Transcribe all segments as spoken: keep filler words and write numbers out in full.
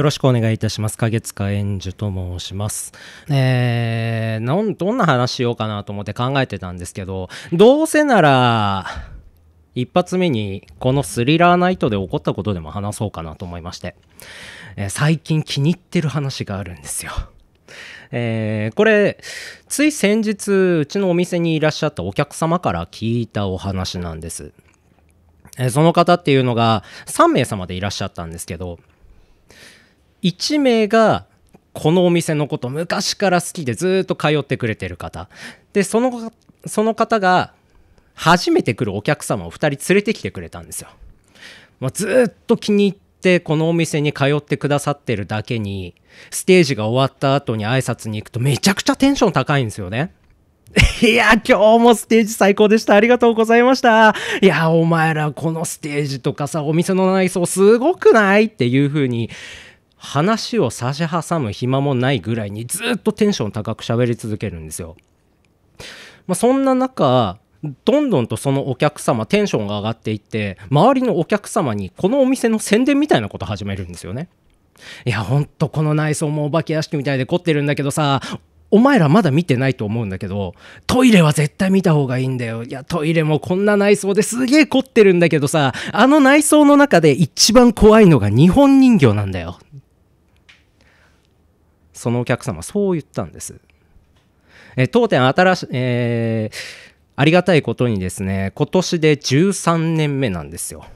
よろしくお願いいたします。影塚円樹と申します。えー、なん、どんな話しようかなと思って考えてたんですけど、どうせなら、一発目にこのスリラーナイトで起こったことでも話そうかなと思いまして、えー、最近気に入ってる話があるんですよ。えー、これつい先日うちのお店にいらっしゃったお客様から聞いたお話なんです。えー、その方っていうのがさんめいさまでいらっしゃったんですけど、いちめいがこのお店のこと昔から好きでずっと通ってくれてる方で、その、その方が初めて来るお客様をふたり連れてきてくれたんですよ。まあ、ずっと気に入ってでこのお店に通ってくださってるだけに、ステージが終わった後に挨拶に行くとめちゃくちゃテンション高いんですよね。いや、今日もステージ最高でした。ありがとうございました。いや、お前らこのステージとかさ、お店の内装すごくないっていう風に話を差し挟む暇もないぐらいにずっとテンション高く喋り続けるんですよ。まあ、そんな中、どんどんとそのお客様テンションが上がっていって、周りのお客様にこのお店の宣伝みたいなこと始めるんですよね。いや、ほんとこの内装もお化け屋敷みたいで凝ってるんだけどさ、お前らまだ見てないと思うんだけど、トイレは絶対見た方がいいんだよ。いや、トイレもこんな内装ですげえ凝ってるんだけどさ、あの内装の中で一番怖いのが日本人形なんだよ。そのお客様そう言ったんです。え当店新しい、えーありがたいことにですね、今年でじゅうさんねんめなんですよ。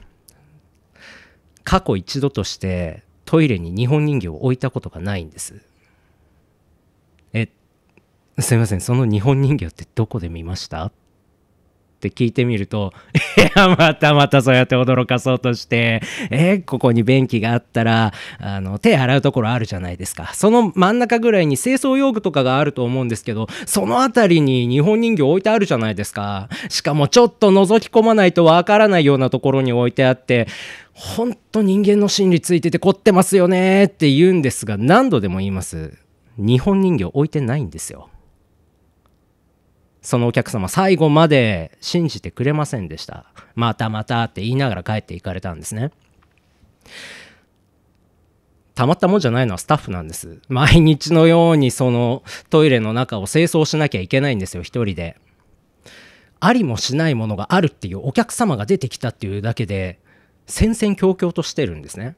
過去一度としてトイレに日本人形を置いたことがないんです。え、すいません、その日本人形ってどこで見ましたって聞いてみると、いや、またまたそうやって驚かそうとして、え、ここに便器があったら、あの、手洗うところあるじゃないですか。その真ん中ぐらいに清掃用具とかがあると思うんですけど、その辺りに日本人形置いてあるじゃないですか。しかもちょっと覗き込まないとわからないようなところに置いてあって、ほんと人間の心理ついてて凝ってますよねって言うんですが、何度でも言います。日本人形置いてないんですよ。そのお客様最後まで信じてくれませんでした。またまたって言いながら帰っていかれたんですね。たまったもんじゃないのはスタッフなんです。毎日のようにそのトイレの中を清掃しなきゃいけないんですよ、一人で。ありもしないものがあるっていうお客様が出てきたっていうだけで戦々恐々としてるんですね。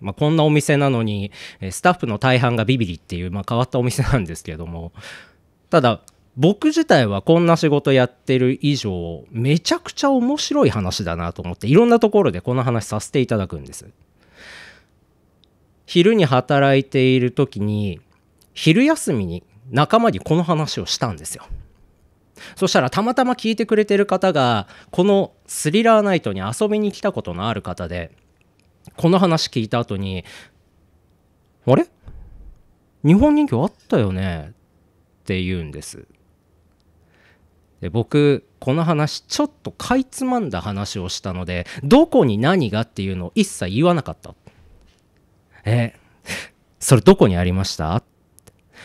まあ、こんなお店なのにスタッフの大半がビビリっていう、まあ、変わったお店なんですけれども、ただ僕自体はこんな仕事やってる以上、めちゃくちゃ面白い話だなと思って、いろんなところでこの話させていただくんです。昼に働いている時に、昼休みに仲間にこの話をしたんですよ。そしたらたまたま聞いてくれてる方が、このスリラーナイトに遊びに来たことのある方で、この話聞いた後に、あれ？日本人形あったよね？って言うんです。で、僕この話ちょっとかいつまんだ話をしたので、どこに何がっていうのを一切言わなかった。えそれどこにありました？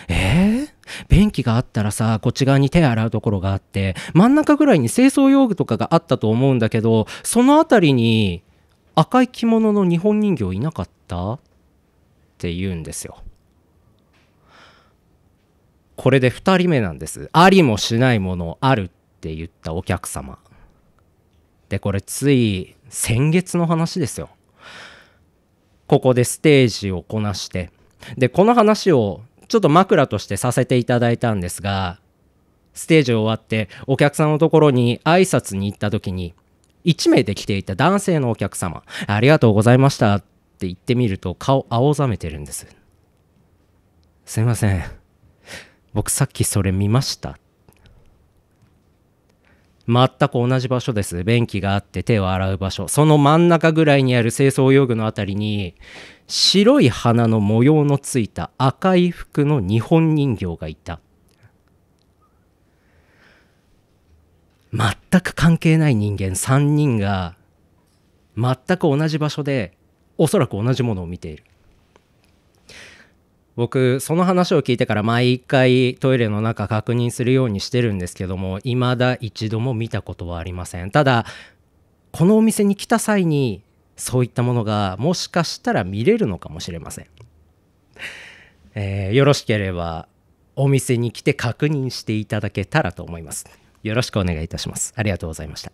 えー、便器があったらさ、こっち側に手洗うところがあって、真ん中ぐらいに清掃用具とかがあったと思うんだけど、その辺りに赤い着物の日本人形いなかった？って言うんですよ。これでふたりめなんです。ありもしないものあるって言ったお客様。で、これつい先月の話ですよ。ここでステージをこなして。で、この話をちょっと枕としてさせていただいたんですが、ステージ終わってお客さんのところに挨拶に行った時に、いちめいで来ていた男性のお客様、ありがとうございましたって言ってみると顔青ざめてるんです。すいません。僕さっきそれ見ました。全く同じ場所です。便器があって手を洗う場所。その真ん中ぐらいにある清掃用具のあたりに、白い花の模様のついた赤い服の日本人形がいた。全く関係ない人間さんにんが、全く同じ場所で、おそらく同じものを見ている。僕その話を聞いてから毎回トイレの中確認するようにしてるんですけども、未だ一度も見たことはありません。ただこのお店に来た際にそういったものがもしかしたら見れるのかもしれません。えー、よろしければお店に来て確認していただけたらと思います。よろしくお願いいたします。ありがとうございました。